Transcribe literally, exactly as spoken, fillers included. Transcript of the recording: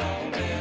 all day.